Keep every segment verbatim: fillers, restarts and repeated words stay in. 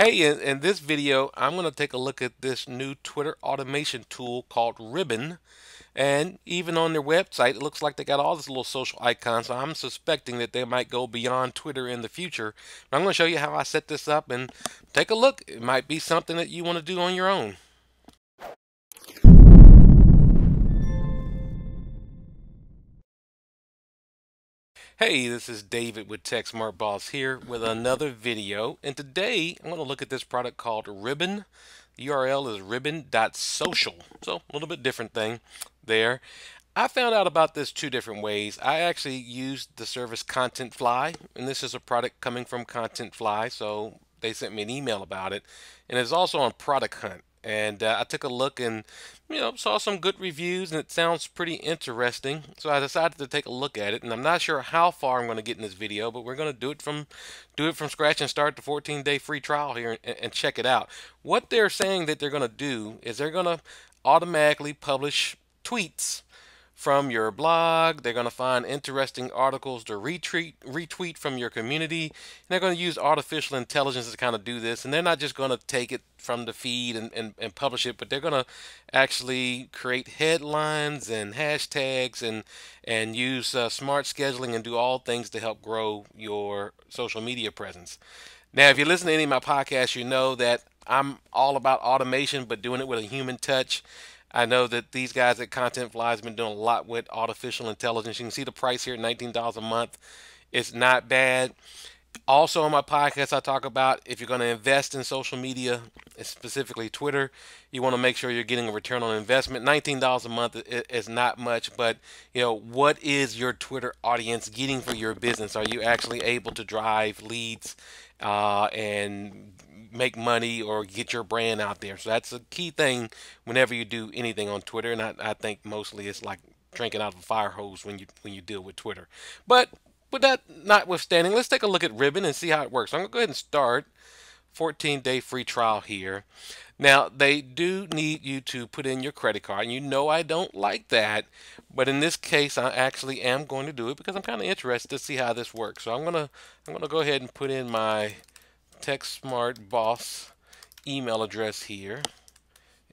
Hey, in, in this video, I'm going to take a look at this new Twitter automation tool called Ribbon. And even on their website, it looks like they got all this little social icons. So I'm suspecting that they might go beyond Twitter in the future. But I'm going to show you how I set this up and take a look. It might be something that you want to do on your own. Hey, this is David with TechSmartBoss here with another video, and today I'm going to look at this product called Ribbon. The U R L is ribbon dot social, so a little bit different thing there. I found out about this two different ways. I actually used the service ContentFly, and this is a product coming from ContentFly, so they sent me an email about it, and it's also on Product Hunt. And uh, I took a look and, you know, saw some good reviews, and it sounds pretty interesting. So I decided to take a look at it, and I'm not sure how far I'm going to get in this video, but we're going to do it from do it from scratch and start the fourteen day free trial here and, and check it out. What they're saying that they're going to do is they're going to automatically publish tweets from your blog. They're going to find interesting articles to retweet, retweet from your community. And they're going to use artificial intelligence to kind of do this. And they're not just going to take it from the feed and, and, and publish it, but they're going to actually create headlines and hashtags and, and use uh, smart scheduling and do all things to help grow your social media presence. Now, if you listen to any of my podcasts, you know that I'm all about automation, but doing it with a human touch. I know that these guys at ContentFly have been doing a lot with artificial intelligence. You can see the price here, nineteen dollars a month. It's not bad. Also on my podcast, I talk about if you're going to invest in social media, specifically Twitter, you want to make sure you're getting a return on investment. nineteen dollars a month is not much, but you know, what is your Twitter audience getting for your business? Are you actually able to drive leads uh, and make money or get your brand out there? So that's a key thing whenever you do anything on Twitter, and I, I think mostly it's like drinking out of a fire hose when you when you deal with Twitter. But with that notwithstanding, let's take a look at Ribbon and see how it works. I'm gonna go ahead and start fourteen day free trial here. Now, they do need you to put in your credit card, and you know I don't like that, but in this case I actually am going to do it because I'm kind of interested to see how this works. So I'm gonna I'm gonna go ahead and put in my TechSmartBoss email address here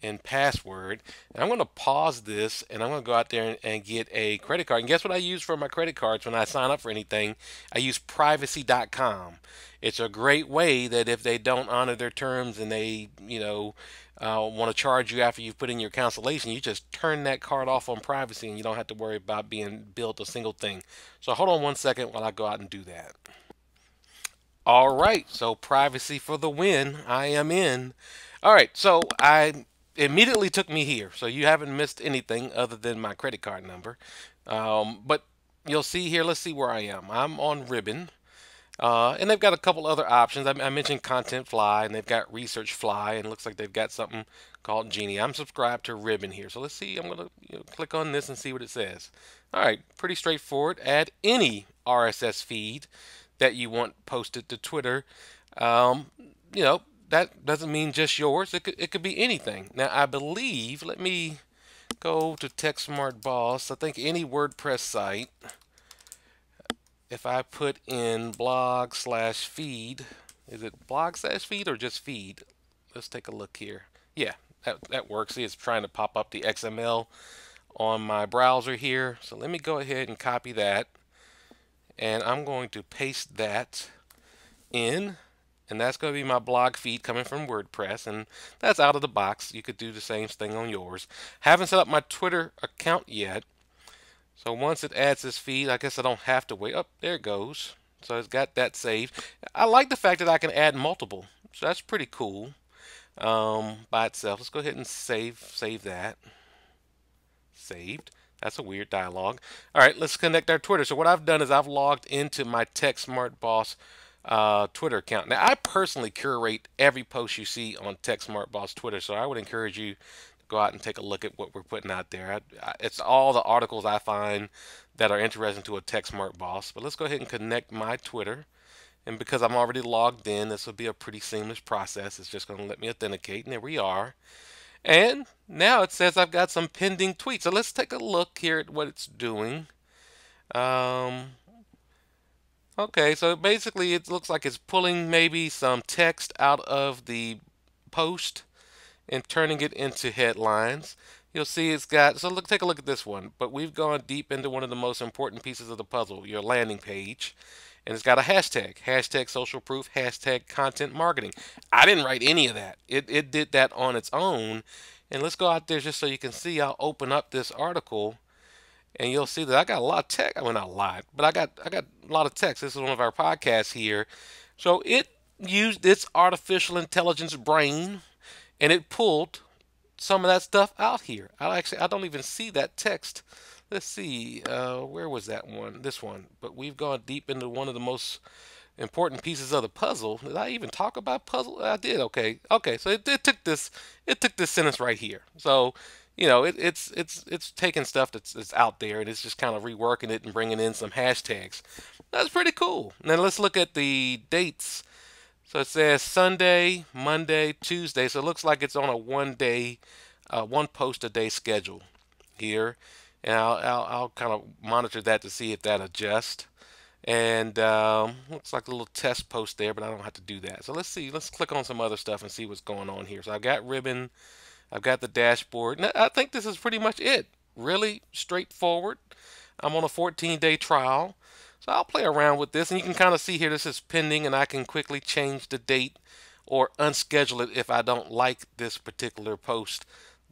and password, and I'm going to pause this, and I'm going to go out there and, and get a credit card. And guess what I use for my credit cards when I sign up for anything? I use privacy dot com. It's a great way that if they don't honor their terms and they, you know, uh, want to charge you after you've put in your cancellation, you just turn that card off on privacy, and you don't have to worry about being billed a single thing. So hold on one second while I go out and do that. All right, so privacy for the win. I am in. All right, so I immediately took me here. So you haven't missed anything other than my credit card number. Um, but you'll see here, let's see where I am. I'm on Ribbon. Uh, and they've got a couple other options. I, I mentioned ContentFly, and they've got Research Fly, and it looks like they've got something called Genie. I'm subscribed to Ribbon here. So let's see. I'm going to you know, click on this and see what it says. All right, pretty straightforward. Add any R S S feed that you want posted to Twitter. Um, you know, that doesn't mean just yours. It could, it could be anything. Now, I believe, let me go to TechSmartBoss. I think any WordPress site, if I put in blog slash feed, is it blog slash feed or just feed? Let's take a look here. Yeah, that, that works. See, it's trying to pop up the X M L on my browser here. So let me go ahead and copy that. And I'm going to paste that in, and that's going to be my blog feed coming from WordPress, and that's out of the box. You could do the same thing on yours. Haven't set up my Twitter account yet, so once it adds this feed, I guess I don't have to wait. Oh, there it goes. So it's got that saved. I like the fact that I can add multiple, so that's pretty cool um, by itself. Let's go ahead and save, save that. Saved. That's a weird dialogue. All right, let's connect our Twitter. So what I've done is I've logged into my TechSmartBoss uh, Twitter account. Now, I personally curate every post you see on TechSmartBoss Twitter, so I would encourage you to go out and take a look at what we're putting out there. I, I, it's all the articles I find that are interesting to a TechSmartBoss. But let's go ahead and connect my Twitter. And because I'm already logged in, this will be a pretty seamless process. It's just going to let me authenticate, and there we are. And now it says I've got some pending tweets. So let's take a look here at what it's doing. Um, Okay, so basically it looks like it's pulling maybe some text out of the post and turning it into headlines. You'll see it's got, so look, take a look at this one, but we've gone deep into one of the most important pieces of the puzzle, your landing page, and it's got a hashtag, hashtag social proof, hashtag content marketing. I didn't write any of that. It, it did that on its own, and let's go out there just so you can see. I'll open up this article, and you'll see that I got a lot of text. I mean, not a lot, but I got I got a lot of text. This is one of our podcasts here. So it used its artificial intelligence brain, and it pulled some of that stuff out here. I actually I don't even see that text. Let's see, uh, where was that one? This one. But we've gone deep into one of the most important pieces of the puzzle. Did I even talk about puzzle? I did. Okay. Okay. So it, it took this. It took this sentence right here. So, you know, it, it's it's it's taking stuff that's, that's out there, and it's just kind of reworking it and bringing in some hashtags. That's pretty cool. Now let's look at the dates. So it says Sunday, Monday, Tuesday. So it looks like it's on a one-day, uh, one post a day schedule here, and I'll I'll, I'll kind of monitor that to see if that adjusts. And um, looks like a little test post there, but I don't have to do that. So let's see. Let's click on some other stuff and see what's going on here. So I've got Ribbon. I've got the dashboard. And I think this is pretty much it. Really straightforward. I'm on a fourteen day trial. So I'll play around with this. And you can kind of see here this is pending, and I can quickly change the date or unschedule it if I don't like this particular post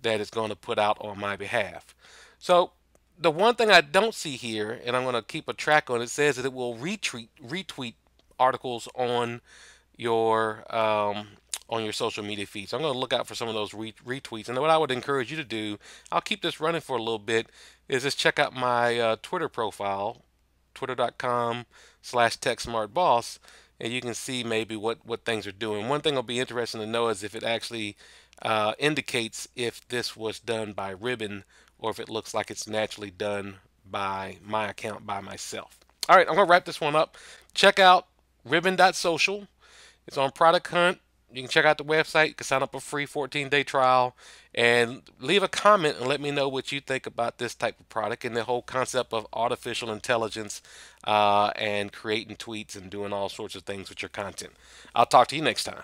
that it's going to put out on my behalf. So the one thing I don't see here, and I'm going to keep a track on, it says that it will retweet, retweet articles on your um, on your social media feed. So I'm going to look out for some of those re retweets. And what I would encourage you to do, I'll keep this running for a little bit, is just check out my uh, Twitter profile, twitter dot com slash tech smart boss, and you can see maybe what, what things are doing. One thing will be interesting to know is if it actually uh, indicates if this was done by Ribbon or if it looks like it's naturally done by my account, by myself. All right, I'm going to wrap this one up. Check out ribbon dot social. It's on Product Hunt. You can check out the website. You can sign up for a free fourteen day trial, and leave a comment and let me know what you think about this type of product and the whole concept of artificial intelligence uh, and creating tweets and doing all sorts of things with your content. I'll talk to you next time.